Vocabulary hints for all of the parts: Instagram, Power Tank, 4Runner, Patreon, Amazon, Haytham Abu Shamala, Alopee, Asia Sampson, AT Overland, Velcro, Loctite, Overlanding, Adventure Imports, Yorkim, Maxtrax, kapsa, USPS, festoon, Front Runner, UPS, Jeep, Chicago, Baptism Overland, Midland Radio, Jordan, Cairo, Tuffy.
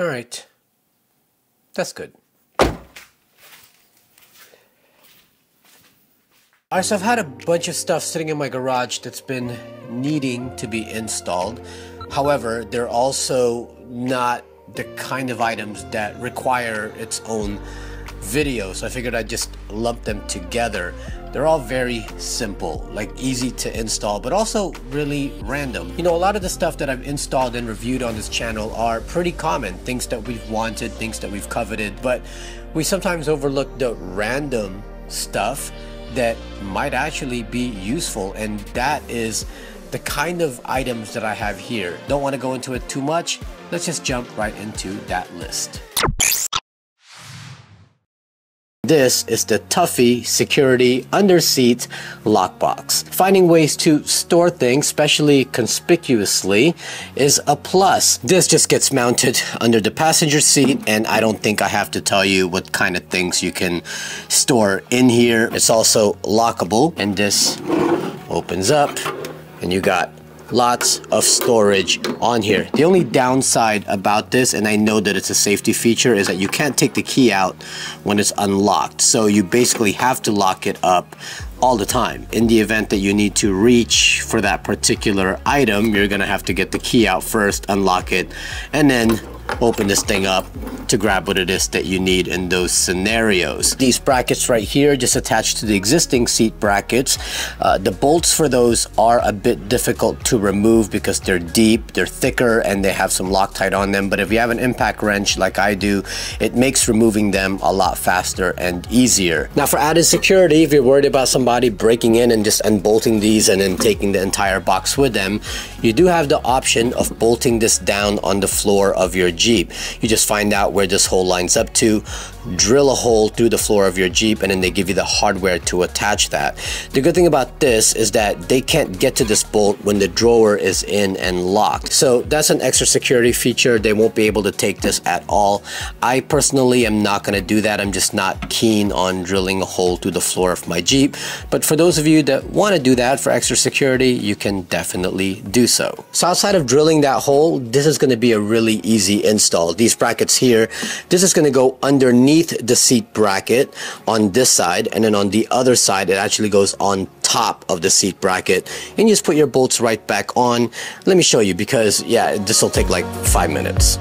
All right, that's good. Alright, so I've had a bunch of stuff sitting in my garage that's been needing to be installed. However, they're also not the kind of items that require its own video, so I figured I'd just lump them together. They're all very simple, like easy to install, but also really random. You know, a lot of the stuff that I've installed and reviewed on this channel are pretty common, things that we've wanted, things that we've coveted, but we sometimes overlook the random stuff that might actually be useful, and that is the kind of items that I have here. Don't want to go into it too much. Let's just jump right into that list. This is the Tuffy Security Underseat Lockbox. Finding ways to store things, especially conspicuously, is a plus. This just gets mounted under the passenger seat, and I don't think I have to tell you what kind of things you can store in here. It's also lockable, and this opens up, and you got lots of storage on here. The only downside about this, and I know that it's a safety feature, is that you can't take the key out when it's unlocked. So you basically have to lock it up all the time. In the event that you need to reach for that particular item, you're gonna have to get the key out first, unlock it, and then open this thing up to grab what it is that you need in those scenarios. These brackets right here just attached to the existing seat brackets. The bolts for those are a bit difficult to remove because they're deep, they're thicker, and they have some Loctite on them, but if you have an impact wrench like I do, it makes removing them a lot faster and easier. Now, for added security, if you're worried about somebody breaking in and just unbolting these and then taking the entire box with them, you do have the option of bolting this down on the floor of your Jeep. You just find out where this hole lines up to, drill a hole through the floor of your Jeep, and then they give you the hardware to attach that. The good thing about this is that they can't get to this bolt when the drawer is in and locked. So that's an extra security feature. They won't be able to take this at all. I personally am not going to do that. I'm just not keen on drilling a hole through the floor of my Jeep. But for those of you that want to do that for extra security, you can definitely do so. So outside of drilling that hole, this is going to be a really easy install. These brackets here, this is going to go underneath the seat bracket on this side, and then on the other side it actually goes on top of the seat bracket, and you just put your bolts right back on. Let me show you, because yeah, this will take like 5 minutes.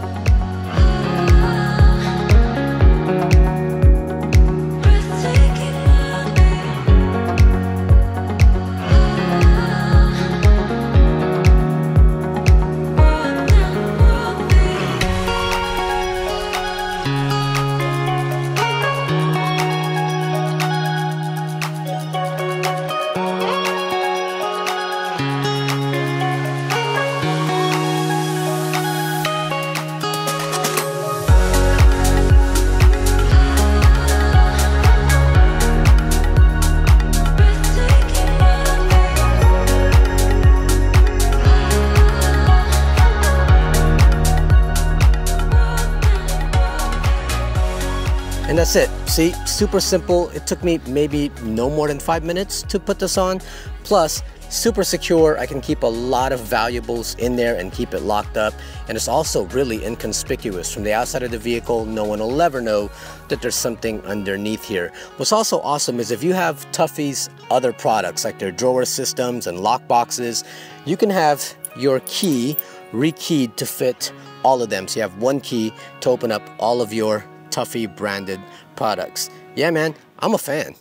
And that's it. See, super simple. It took me maybe no more than 5 minutes to put this on. Plus, super secure. I can keep a lot of valuables in there and keep it locked up. And it's also really inconspicuous. From the outside of the vehicle, no one will ever know that there's something underneath here. What's also awesome is if you have Tuffy's other products, like their drawer systems and lock boxes, you can have your key rekeyed to fit all of them. So you have one key to open up all of your Tuffy branded products. Yeah, man, I'm a fan.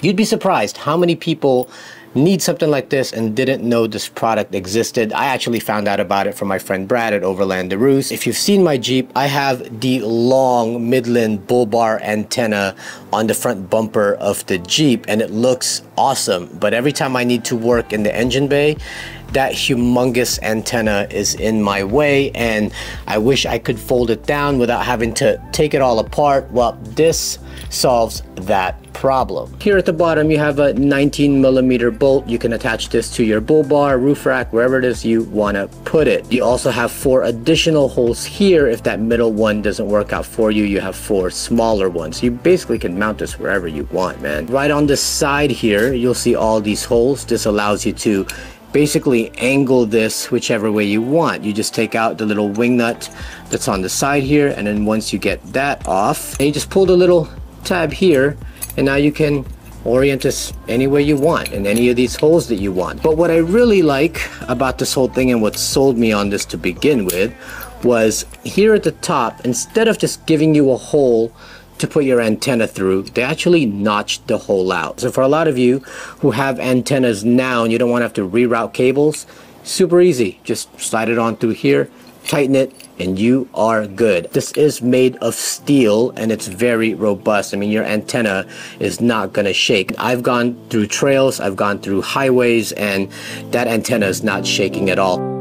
You'd be surprised how many people need something like this and didn't know this product existed. I actually found out about it from my friend Brad at Overland De Roos. If you've seen my Jeep, I have the long Midland bull bar antenna on the front bumper of the Jeep, and it looks awesome. But every time I need to work in the engine bay, that humongous antenna is in my way, and I wish I could fold it down without having to take it all apart. Well, this solves that problem. Here at the bottom, you have a 19mm bolt. You can attach this to your bull bar, roof rack, wherever it is you want to put it. You also have 4 additional holes here. If that middle one doesn't work out for you, you have 4 smaller ones. You basically can mount this wherever you want, man. Right on the side here, you'll see all these holes. This allows you to basically angle this whichever way you want. You just take out the little wing nut that's on the side here, and then once you get that off, and you just pull the little tab here, and now you can orient this any way you want in any of these holes that you want. But what I really like about this whole thing, and what sold me on this to begin with, was here at the top, instead of just giving you a hole to put your antenna through, they actually notched the hole out. So for a lot of you who have antennas now and you don't want to have to reroute cables, super easy. Just slide it on through here, tighten it, and you are good. This is made of steel and it's very robust. I mean, your antenna is not gonna shake. I've gone through trails, I've gone through highways, and that antenna is not shaking at all.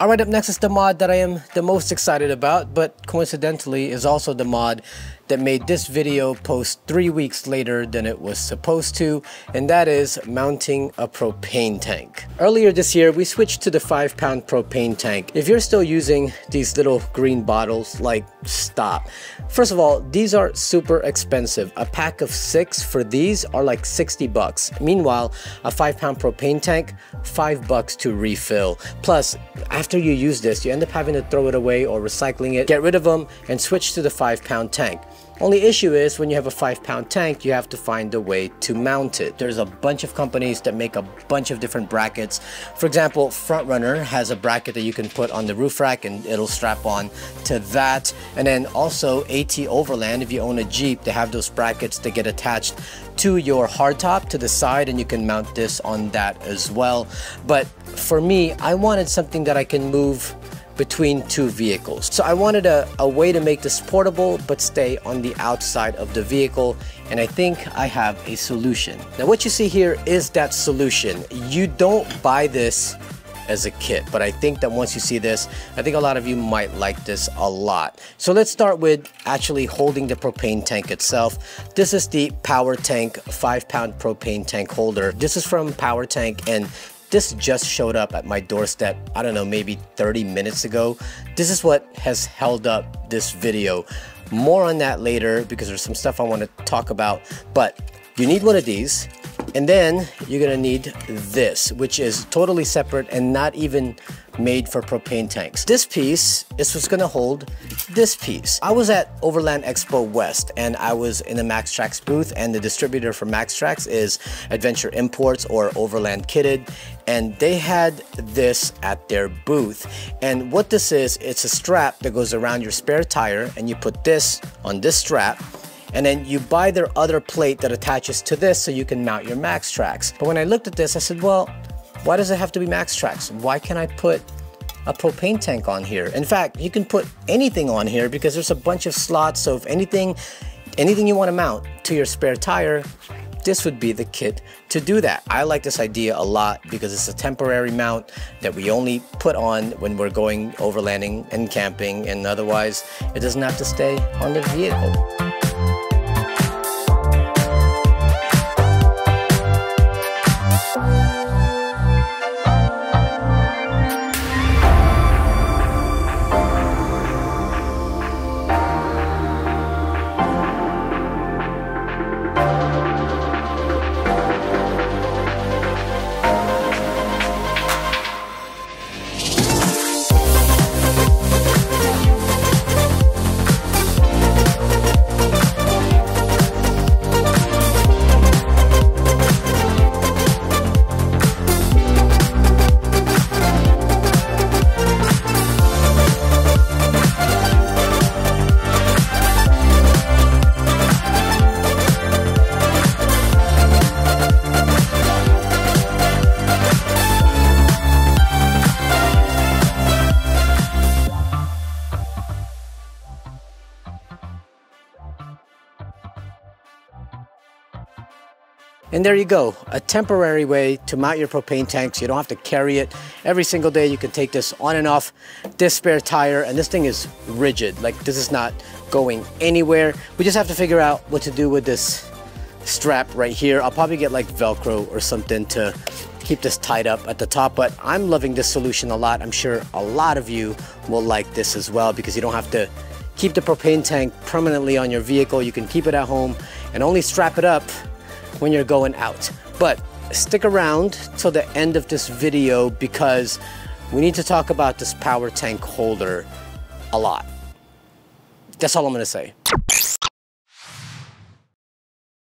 Alright, up next is the mod that I am the most excited about, but coincidentally is also the mod that made this video post 3 weeks later than it was supposed to, and that is mounting a propane tank. Earlier this year, we switched to the 5-pound propane tank. If you're still using these little green bottles, like, stop. First of all, these are super expensive. A pack of 6 for these are like 60 bucks. Meanwhile, a 5-pound propane tank, $5 to refill. Plus, after you use this, you end up having to throw it away or recycling it, get rid of them, and switch to the 5-pound tank. Only issue is when you have a 5-pound tank, you have to find a way to mount it. There's a bunch of companies that make a bunch of different brackets. For example, Front Runner has a bracket that you can put on the roof rack and it'll strap on to that. And then also AT Overland, if you own a Jeep, they have those brackets that get attached to your hardtop to the side, and you can mount this on that as well. But for me, I wanted something that I can move between two vehicles. So I wanted a way to make this portable but stay on the outside of the vehicle, and I think I have a solution. Now what you see here is that solution. You don't buy this as a kit, but I think that once you see this, I think a lot of you might like this a lot. So let's start with actually holding the propane tank itself. This is the Power Tank 5-pound propane tank holder. This is from Power Tank, and this just showed up at my doorstep, I don't know, maybe 30 minutes ago. This is what has held up this video. More on that later because there's some stuff I want to talk about, but you need one of these, and then you're gonna need this, which is totally separate and not even made for propane tanks. This piece is what's gonna hold this piece. I was at Overland Expo West and I was in the Maxtrax booth, and the distributor for Maxtrax is Adventure Imports or Overland Kitted, and they had this at their booth. And what this is, it's a strap that goes around your spare tire, and you put this on this strap, and then you buy their other plate that attaches to this so you can mount your Maxtrax. But when I looked at this, I said, well, why does it have to be Maxtrax? Why can't I put a propane tank on here? In fact, you can put anything on here because there's a bunch of slots. So if anything you want to mount to your spare tire, this would be the kit to do that. I like this idea a lot because it's a temporary mount that we only put on when we're going overlanding and camping, and otherwise it doesn't have to stay on the vehicle. And there you go, a temporary way to mount your propane tank so you don't have to carry it every single day. You can take this on and off, this spare tire, and this thing is rigid. Like, this is not going anywhere. We just have to figure out what to do with this strap right here. I'll probably get like Velcro or something to keep this tied up at the top, but I'm loving this solution a lot. I'm sure a lot of you will like this as well because you don't have to keep the propane tank permanently on your vehicle. You can keep it at home and only strap it up when you're going out. But stick around till the end of this video because we need to talk about this power tank holder a lot. That's all I'm gonna say.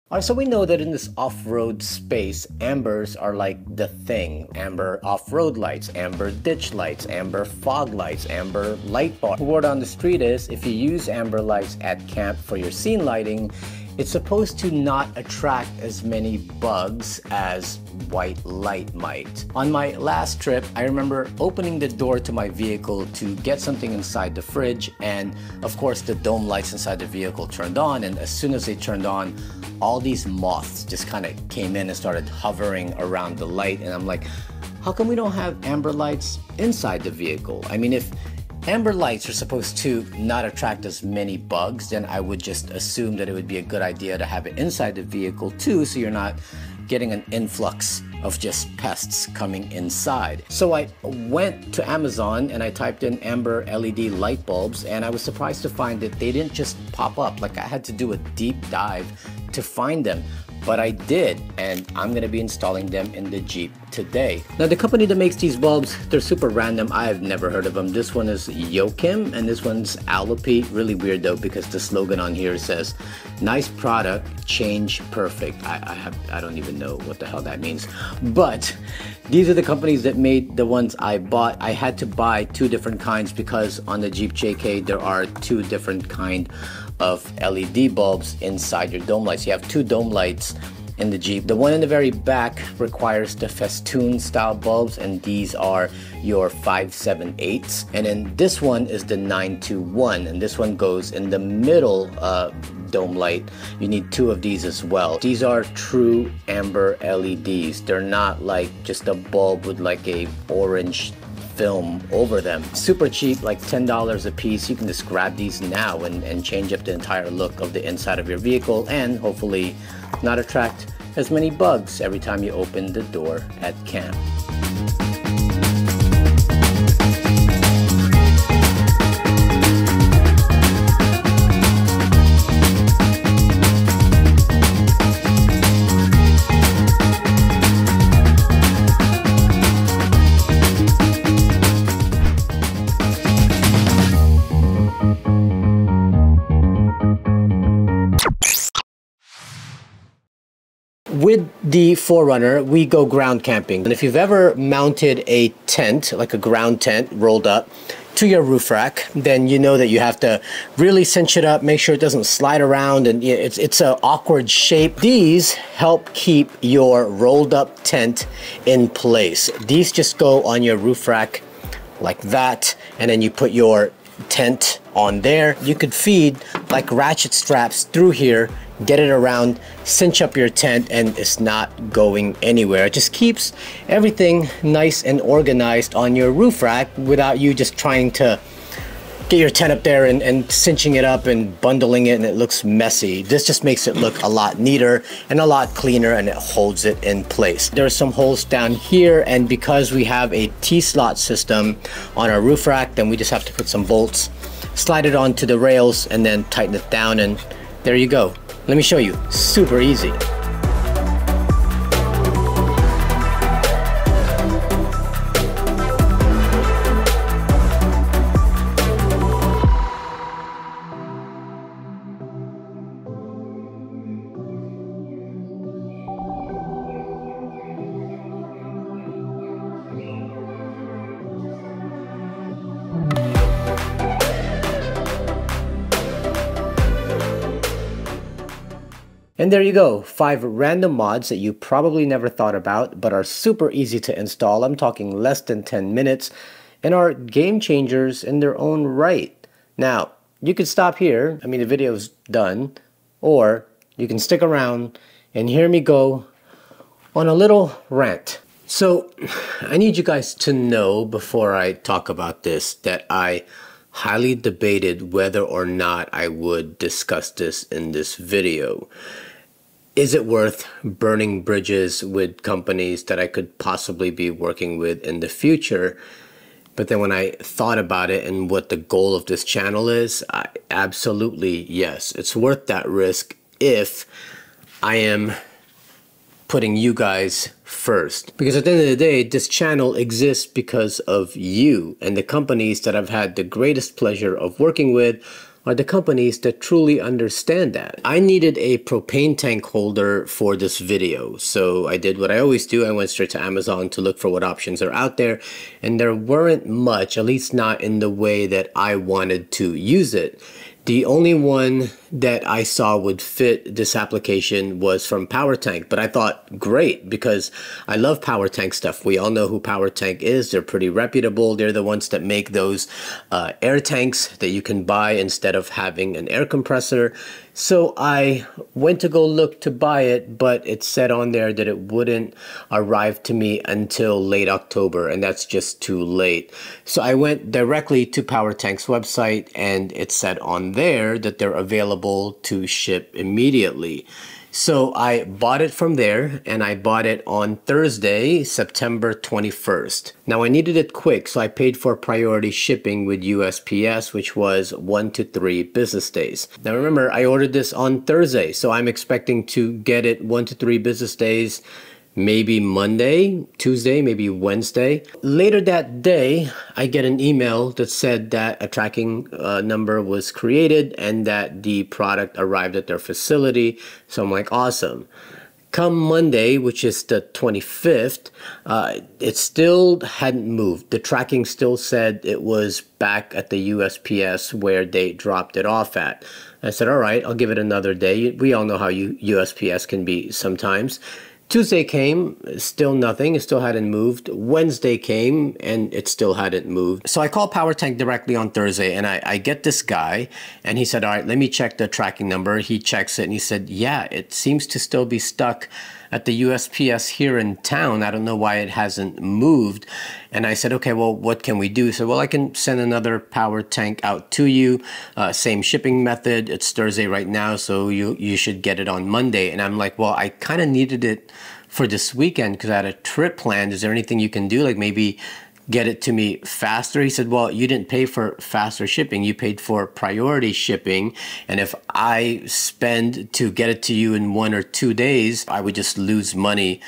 All right, so we know that in this off-road space, ambers are like the thing. Amber off-road lights, amber ditch lights, amber fog lights, amber light bar. The word on the street is if you use amber lights at camp for your scene lighting, it's supposed to not attract as many bugs as white light might. On my last trip, I remember opening the door to my vehicle to get something inside the fridge, and of course the dome lights inside the vehicle turned on, and as soon as they turned on, all these moths just kind of came in and started hovering around the light, and I'm like, how come we don't have amber lights inside the vehicle? I mean, if amber lights are supposed to not attract as many bugs, then I would just assume that it would be a good idea to have it inside the vehicle too, so you're not getting an influx of just pests coming inside. So I went to Amazon and I typed in amber LED light bulbs, and I was surprised to find that they didn't just pop up. Like, I had to do a deep dive to find them. But I did, and I'm gonna be installing them in the Jeep today. Now, the company that makes these bulbs, they're super random. I've never heard of them. This one is Yorkim, and this one's Alopee. Really weird though, because the slogan on here says, "Nice product, change perfect." I don't even know what the hell that means. But these are the companies that made the ones I bought. I had to buy two different kinds because on the Jeep JK there are two different kinds of LED bulbs inside your dome lights. You have two dome lights in the Jeep. The one in the very back requires the festoon style bulbs, and these are your 5/7/8, and then this one is the 9/2/1, and this one goes in the middle dome light. You need two of these as well. These are true amber LEDs. They're not like just a bulb with like a orange film over them. Super cheap, like $10 a piece. You can just grab these now and change up the entire look of the inside of your vehicle and hopefully not attract as many bugs every time you open the door at camp. With the 4Runner, we go ground camping. And if you've ever mounted a tent, like a ground tent rolled up, to your roof rack, then you know that you have to really cinch it up, make sure it doesn't slide around, and it's an awkward shape. These help keep your rolled up tent in place. These just go on your roof rack like that, and then you put your tent on there. You could feed like ratchet straps through here, get it around, cinch up your tent, and it's not going anywhere. It just keeps everything nice and organized on your roof rack without you just trying to get your tent up there and cinching it up and bundling it, and it looks messy. This just makes it look a lot neater and a lot cleaner, and it holds it in place. There are some holes down here, and because we have a T-slot system on our roof rack, then we just have to put some bolts, slide it onto the rails, and then tighten it down, and there you go. Let me show you, super easy. And there you go, 5 random mods that you probably never thought about but are super easy to install. I'm talking less than 10 minutes and are game changers in their own right. Now, you could stop here, I mean the video's done, or you can stick around and hear me go on a little rant. So I need you guys to know before I talk about this that I highly debated whether or not I would discuss this in this video. Is it worth burning bridges with companies that I could possibly be working with in the future? But then when I thought about it and what the goal of this channel is, absolutely yes. It's worth that risk if I am putting you guys first. Because at the end of the day, this channel exists because of you, and the companies that I've had the greatest pleasure of working with are the companies that truly understand that. I needed a propane tank holder for this video, so I did what I always do. I went straight to Amazon to look for what options are out there, and there weren't much, at least not in the way that I wanted to use it. The only one that I saw would fit this application was from Power Tank, but I thought great because I love Power Tank stuff. We all know who Power Tank is. They're pretty reputable. They're the ones that make those air tanks that you can buy instead of having an air compressor. So I went to go look to buy it, but it said on there that it wouldn't arrive to me until late October, and that's just too late. So I went directly to Power Tank's website, and it said on there that they're available to ship immediately. So I bought it from there, and I bought it on Thursday, September 21st. Now I needed it quick, so I paid for priority shipping with USPS, which was 1 to 3 business days. Now remember, I ordered this on Thursday, so I'm expecting to get it 1 to 3 business days, maybe Monday, Tuesday, maybe Wednesday. Later that day, I get an email that said that a tracking number was created and that the product arrived at their facility. So I'm like, awesome. Come Monday, which is the 25th, it still hadn't moved. The tracking still said it was back at the USPS where they dropped it off at. I said, all right, I'll give it another day. We all know how USPS can be sometimes. Tuesday came, still nothing, it still hadn't moved. Wednesday came and it still hadn't moved. So I called Power Tank directly on Thursday, and I get this guy, and he said, all right, let me check the tracking number. He checks it and he said, yeah, it seems to still be stuck at the USPS here in town. I don't know why it hasn't moved. And I said, okay, well, what can we do? He said, well, I can send another Power Tank out to you. Same shipping method. It's Thursday right now, so you should get it on Monday. And I'm like, well, I kind of needed it for this weekend because I had a trip planned. Is there anything you can do? Like maybe get it to me faster? He said, well, you didn't pay for faster shipping. You paid for priority shipping. And if I spend to get it to you in 1 or 2 days, I would just lose money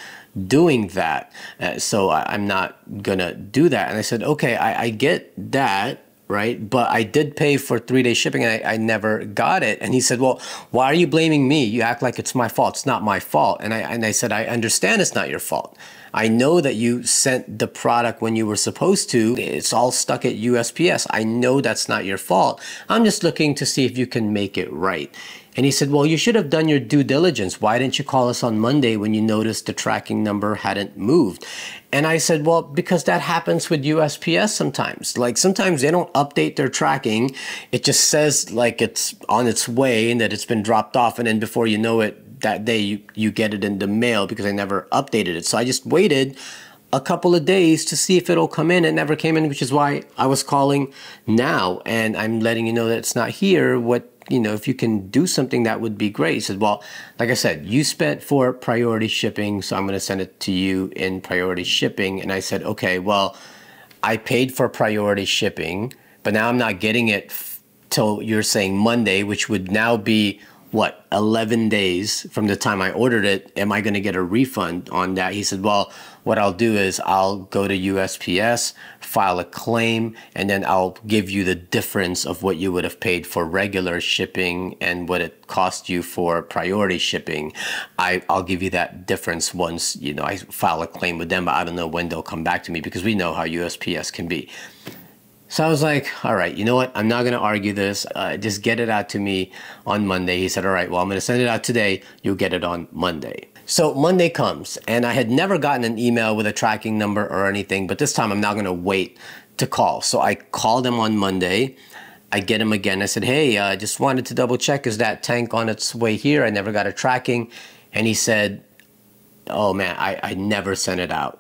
doing that. So I'm not gonna do that. And I said, okay, I get that, right? But I did pay for 3-day shipping and I never got it. And he said, well, why are you blaming me? You act like it's my fault. It's not my fault. And I said, I understand it's not your fault. I know that you sent the product when you were supposed to. It's all stuck at USPS. I know that's not your fault. I'm just looking to see if you can make it right. And he said, well, you should have done your due diligence. Why didn't you call us on Monday when you noticed the tracking number hadn't moved? And I said, well, because that happens with USPS sometimes. Like sometimes they don't update their tracking. It just says like it's on its way and that it's been dropped off. And then before you know it, that day you get it in the mail because I never updated it. So I just waited a couple of days to see if it'll come in. It never came in, which is why I was calling now. And I'm letting you know that it's not here. What, you know, if you can do something, that would be great. He said, well, like I said, you spent for priority shipping, so I'm going to send it to you in priority shipping. And I said, okay, well, I paid for priority shipping, but now I'm not getting it till you're saying Monday, which would now be what, 11 days from the time I ordered it. Am I going to get a refund on that? He said, well, what I'll do is I'll go to USPS, file a claim, and then I'll give you the difference of what you would have paid for regular shipping and what it cost you for priority shipping. I'll give you that difference once, you know, I file a claim with them, but I don't know when they'll come back to me because we know how USPS can be. So I was like, all right, you know what? I'm not going to argue this. Just get it out to me on Monday. He said, all right, well, I'm going to send it out today. You'll get it on Monday. So Monday comes, and I had never gotten an email with a tracking number or anything, but this time I'm not going to wait to call. So I called them on Monday. I get him again. I said, hey, I just wanted to double check. Is that tank on its way here? I never got a tracking. And he said, oh man, I never sent it out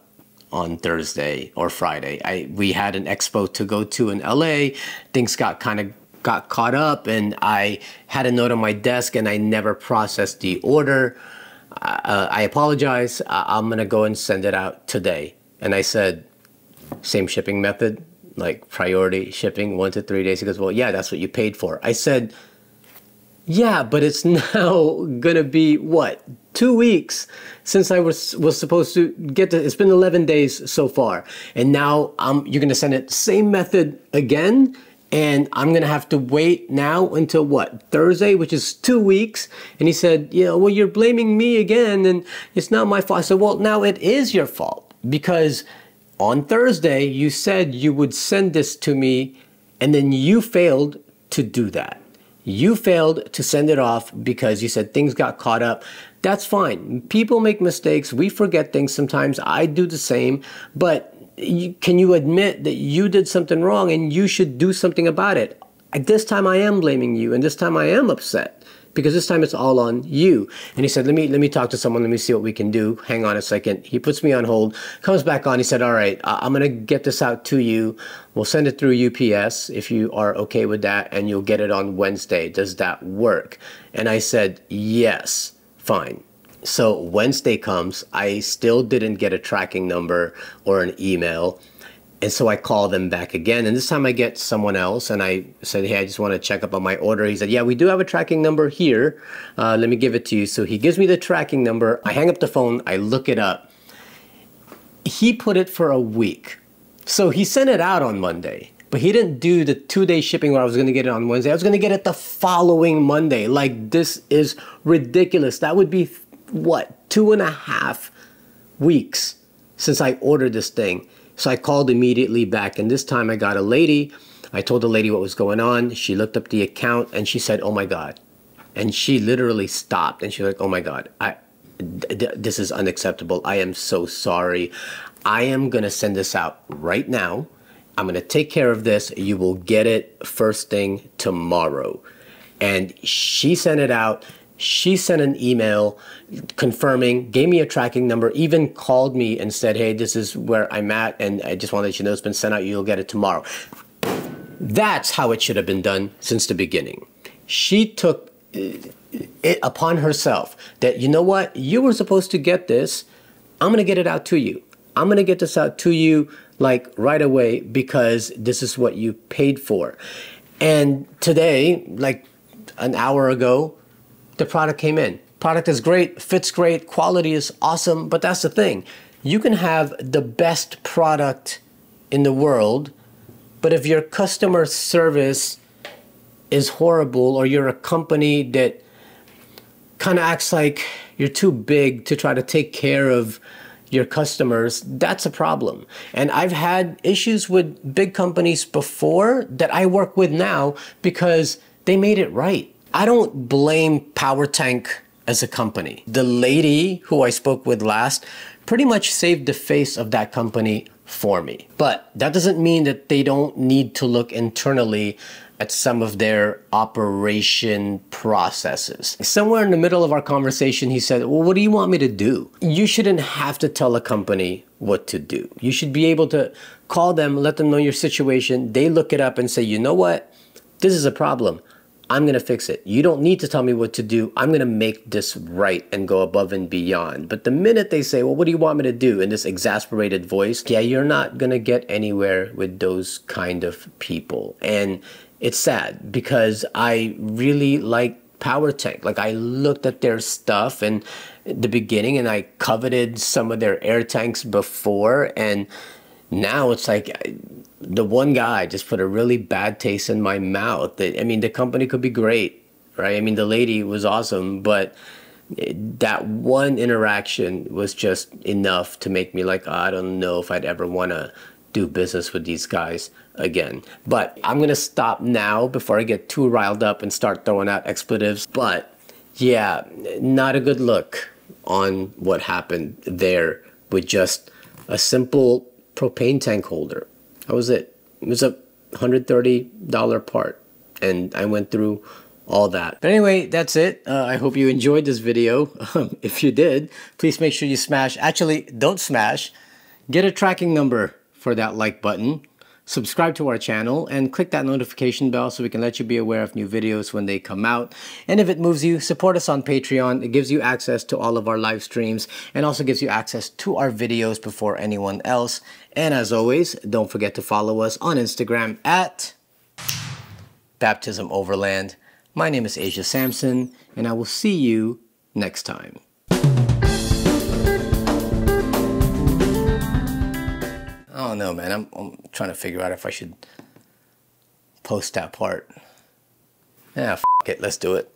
on Thursday or Friday. We had an expo to go to in LA. Things got caught up, and I had a note on my desk and I never processed the order. I apologize. I'm gonna go and send it out today. And I said, same shipping method, like priority shipping, 1 to 3 days. He goes, well, yeah, that's what you paid for. I said, yeah, but it's now gonna be what, 2 weeks since I was supposed to get to. It's been 11 days so far, and now you're gonna send it same method again, and I'm gonna have to wait now until what, Thursday, which is 2 weeks. And he said, yeah, well, you're blaming me again, and it's not my fault. I said, well, now it is your fault, because on Thursday you said you would send this to me, and then you failed to do that. You failed to send it off because you said things got caught up. That's fine. People make mistakes. We forget things sometimes. I do the same. But can you admit that you did something wrong and you should do something about it? This time I am blaming you, and this time I am upset, because this time it's all on you. And he said, let me talk to someone. Let me see what we can do. Hang on a second. He puts me on hold, comes back on. He said, all right, I'm going to get this out to you. We'll send it through UPS if you are okay with that, and you'll get it on Wednesday. Does that work? And I said, yes, fine. So Wednesday comes. I still didn't get a tracking number or an email. And so I call them back again, and this time I get someone else, and I said, hey, I just want to check up on my order. He said, yeah, we do have a tracking number here. Let me give it to you. So he gives me the tracking number. I hang up the phone. I look it up. He put it for a week. So he sent it out on Monday, but he didn't do the 2-day shipping where I was going to get it on Wednesday. I was going to get it the following Monday. Like, this is ridiculous. That would be, what, 2.5 weeks since I ordered this thing. So I called immediately back, and this time I got a lady. I told the lady what was going on. She looked up the account, and she said, oh my God. And she literally stopped, and she was like, oh my God, this is unacceptable. I am so sorry. I am going to send this out right now. I'm going to take care of this. You will get it first thing tomorrow. And she sent it out. She sent an email confirming, gave me a tracking number, even called me and said, hey, this is where I'm at, and I just want to let you know it's been sent out. You'll get it tomorrow. That's how it should have been done since the beginning. She took it upon herself that, you know what? You were supposed to get this. I'm going to get it out to you. I'm going to get this out to you like right away, because this is what you paid for. And today, like an hour ago, the product came in. Product is great, fits great, quality is awesome, but that's the thing. You can have the best product in the world, but if your customer service is horrible, or you're a company that kind of acts like you're too big to try to take care of your customers, that's a problem. And I've had issues with big companies before that I work with now because they made it right. I don't blame Power Tank as a company. The lady who I spoke with last pretty much saved the face of that company for me. But that doesn't mean that they don't need to look internally at some of their operation processes. Somewhere in the middle of our conversation, he said, well, what do you want me to do? You shouldn't have to tell a company what to do. You should be able to call them, let them know your situation. They look it up and say, you know what? This is a problem. I'm going to fix it. You don't need to tell me what to do. I'm going to make this right and go above and beyond. But the minute they say, well, what do you want me to do? In this exasperated voice, yeah, you're not going to get anywhere with those kind of people. And it's sad, because I really like Power Tank. Like, I looked at their stuff in the beginning, and I coveted some of their air tanks before. And now it's like, the one guy just put a really bad taste in my mouth. I mean, the company could be great, right? I mean, the lady was awesome, but that one interaction was just enough to make me like, oh, I don't know if I'd ever want to do business with these guys again. But I'm going to stop now before I get too riled up and start throwing out expletives. But yeah, not a good look on what happened there with just a simple propane tank holder. That was it. It was a $130 part, and I went through all that. But anyway, that's it. I hope you enjoyed this video. If you did, please make sure you smash. Actually, don't smash. Get a tracking number for that like button. Subscribe to our channel and click that notification bell so we can let you be aware of new videos when they come out. And if it moves you, support us on Patreon. It gives you access to all of our live streams and also gives you access to our videos before anyone else. And as always, don't forget to follow us on Instagram at Baptism Overland. My name is Asia Sampson, and I will see you next time. I don't know, man. I'm trying to figure out if I should post that part. Yeah, f*** it. Let's do it.